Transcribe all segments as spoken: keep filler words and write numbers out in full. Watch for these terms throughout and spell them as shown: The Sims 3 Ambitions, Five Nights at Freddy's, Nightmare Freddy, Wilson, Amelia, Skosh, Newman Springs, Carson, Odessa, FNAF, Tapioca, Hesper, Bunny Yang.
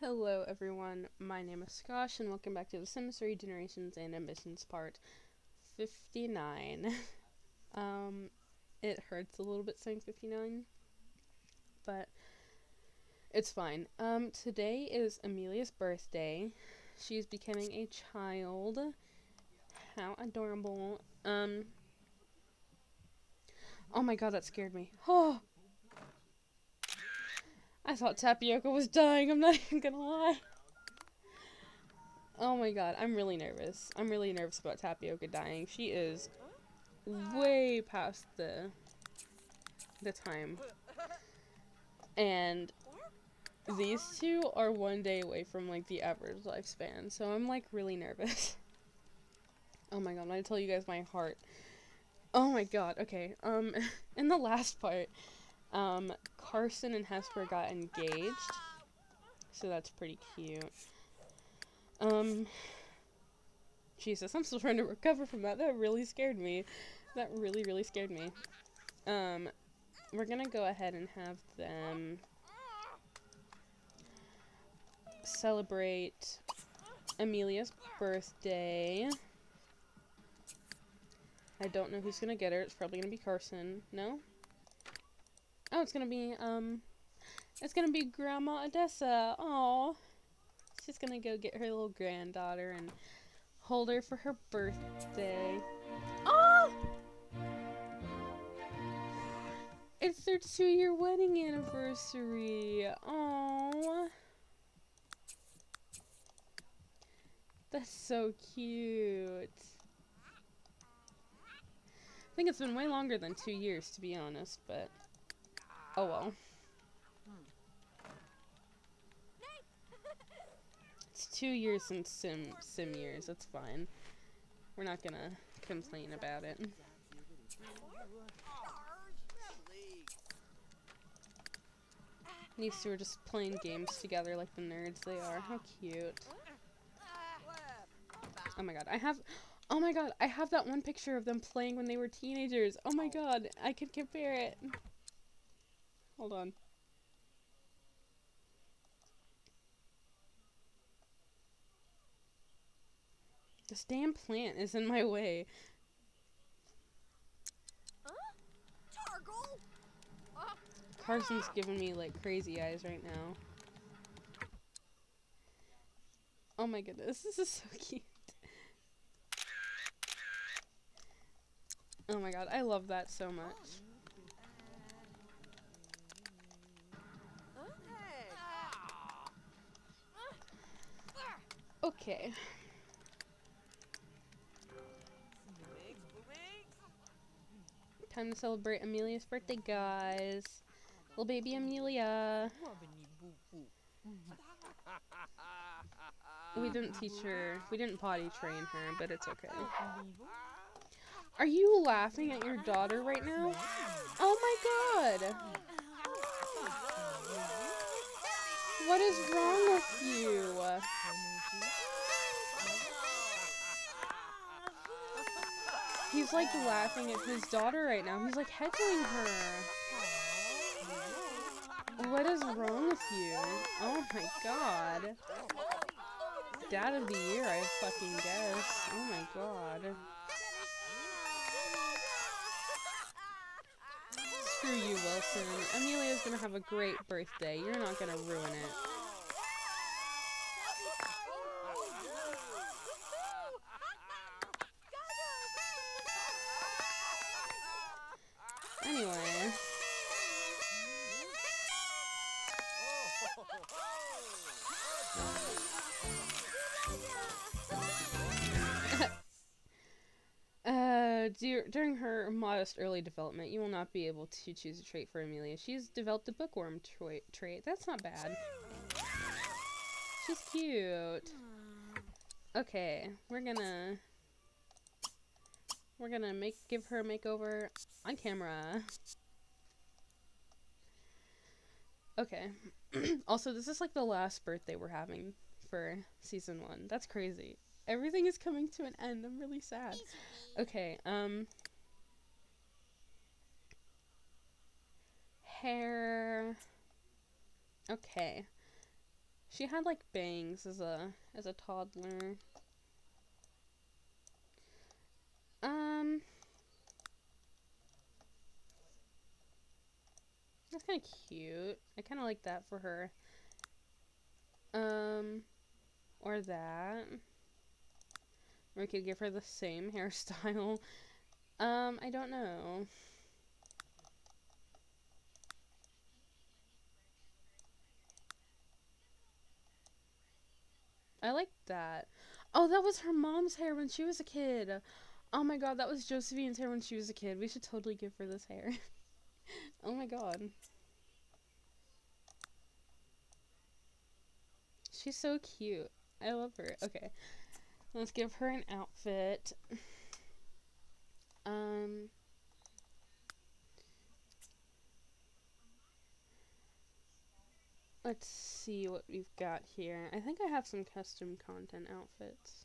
Hello everyone, my name is Skosh, and welcome back to The Sims three Generations and Ambitions part fifty-nine. um, it hurts a little bit saying fifty-nine, but it's fine. Um, today is Amelia's birthday. She's becoming a child. How adorable. Um, oh my god, that scared me. Oh! I thought Tapioca was dying, I'm not even gonna lie. Oh my god, I'm really nervous. I'm really nervous about Tapioca dying. She is way past the the time. And these two are one day away from like the average lifespan, so I'm like really nervous. Oh my god, I'm gonna tell you guys my heart. Oh my god, okay. Um in the last part, Um, Carson and Hesper got engaged, so that's pretty cute. Um, Jesus, I'm still trying to recover from that. That really scared me. That really, really scared me. Um, we're gonna go ahead and have them celebrate Amelia's birthday. I don't know who's gonna get her. It's probably gonna be Carson. No? Oh, it's gonna be, um, it's gonna be Grandma Odessa. Aww. She's gonna go get her little granddaughter and hold her for her birthday. Oh! It's their two-year wedding anniversary. Aww. That's so cute. I think it's been way longer than two years, to be honest, but... oh well. It's two years since sim sim years, that's fine. We're not gonna complain about it. These two are just playing games together like the nerds they are. How cute. Oh my god, I have oh my god, I have that one picture of them playing when they were teenagers. Oh my god, I can compare it. Hold on. This damn plant is in my way. Huh? Carson's giving me like crazy eyes right now. Oh my goodness, this is so cute. Oh my god, I love that so much. Okay. Time to celebrate Amelia's birthday, guys. Little baby Amelia. We didn't teach her. We didn't potty train her, but it's okay. Are you laughing at your daughter right now? Oh my god! What is wrong with you? He's like laughing at his daughter right now. He's like heckling her. What is wrong with you? Oh my god. Dad of the year, I fucking guess. Oh my god. Screw you, Wilson. Amelia's gonna have a great birthday. You're not gonna ruin it. Anyway. uh, dear, during her modest early development, you will not be able to choose a trait for Amelia. She's developed a bookworm tra trait. That's not bad. She's cute. Okay, we're gonna... We're gonna make give her a makeover on camera. Okay. Also, this is like the last birthday we're having for season one. That's crazy. Everything is coming to an end. I'm really sad. Okay, um... hair... okay. She had like bangs as a as a toddler. Um That's kind of cute. I kind of like that for her. Um or that. Or we could give her the same hairstyle. Um I don't know. I like that. Oh, that was her mom's hair when she was a kid. Oh my god, that was Josephine's hair when she was a kid. We should totally give her this hair. Oh my god. She's so cute. I love her. Okay. Let's give her an outfit. Um... Let's see what we've got here. I think I have some custom content outfits.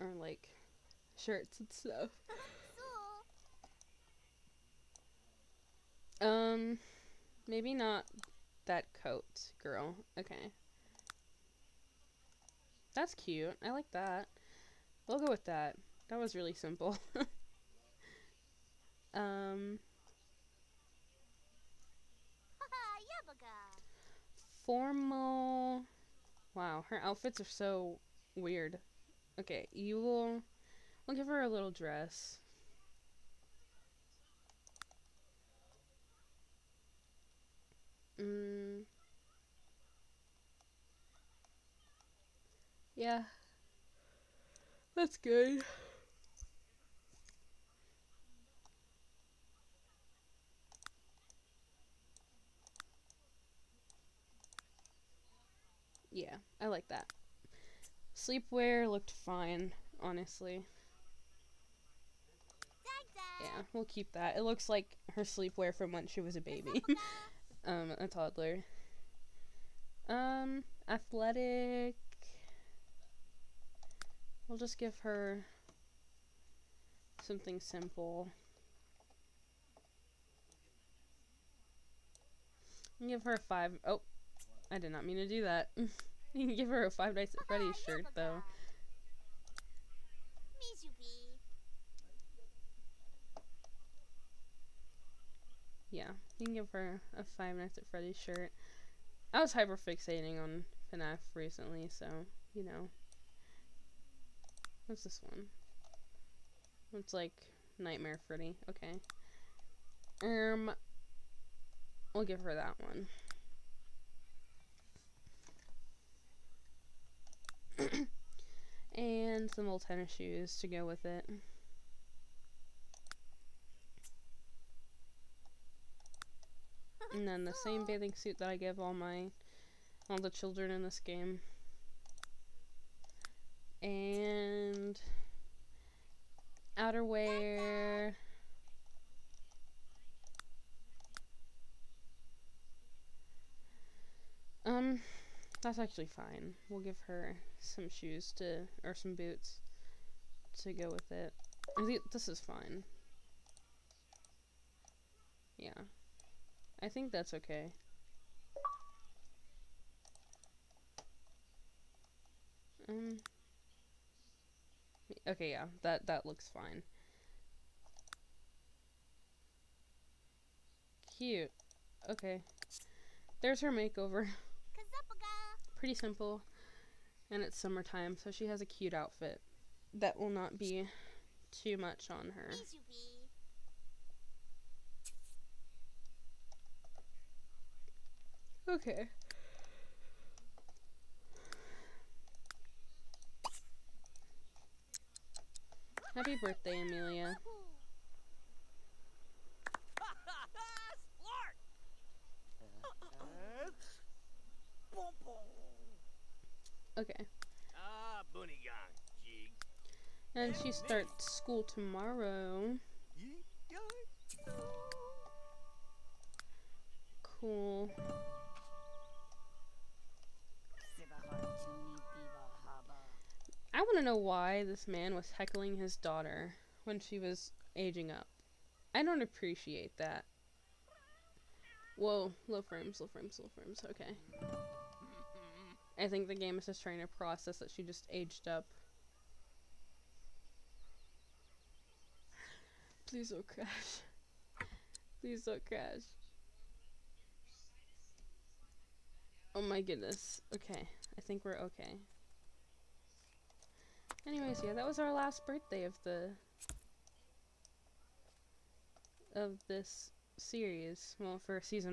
Or like shirts and stuff. Um maybe not that coat, girl. Okay. That's cute. I like that. We'll go with that. That was really simple. um Formal. Wow, her outfits are so weird. Okay, you will. We'll give her a little dress. Mm. Yeah. That's good. Yeah, I like that. Sleepwear looked fine, honestly. Yeah, we'll keep that. It looks like her sleepwear from when she was a baby. um, a toddler. Um, athletic. We'll just give her something simple. I'll give her a five. Oh, I did not mean to do that. You can give her a Five Nights at Freddy's shirt, though. Yeah, you can give her a Five Nights at Freddy's shirt. I was hyperfixating on FNAF recently, so, you know. What's this one? It's like Nightmare Freddy. Okay. Um, we'll give her that one. And some old tennis shoes to go with it. And then the same bathing suit that I give all my, all the children in this game. And outerwear. Um, that's actually fine. We'll give her some shoes to, or some boots to go with it. I think this is fine. Yeah. I think that's okay. Um. Okay, yeah, that, that looks fine. Cute. Okay. There's her makeover. Pretty simple, and it's summertime, so she has a cute outfit that will not be too much on her. Okay. Happy birthday, Amelia. Okay. Ah, Bunny Yang. And she starts school tomorrow. Cool. I want to know why this man was heckling his daughter when she was aging up. I don't appreciate that. Whoa, low frames, low frames, low frames. Okay. I think the game is just trying to process that she just aged up. Please don't crash. Please don't crash. Oh my goodness. Okay. I think we're okay. Anyways, yeah, that was our last birthday of the... of this series. Well, for season